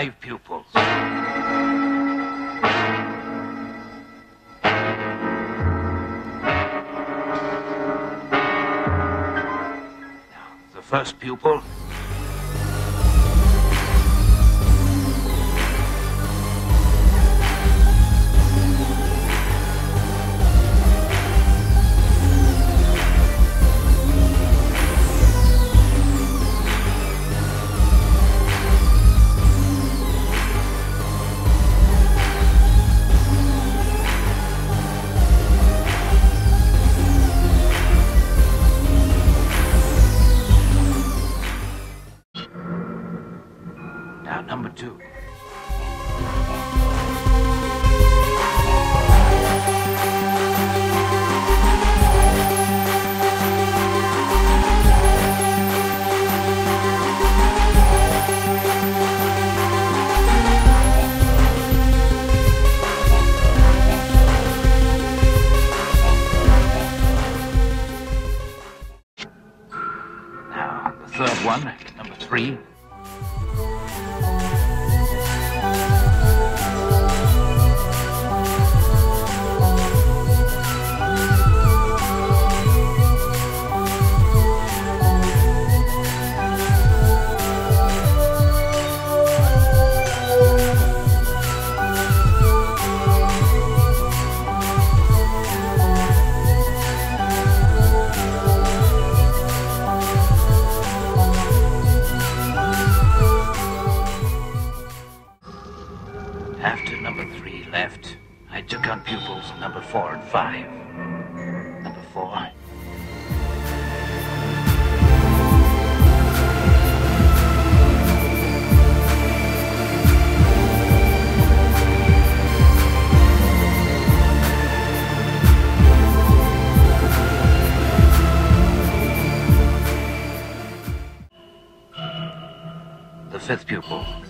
5 pupils. Now, the first pupil. Number 2. Now, the third one, number 3. After number 3 left, I took on pupils number 4 and 5. Number 4. The 5th pupil.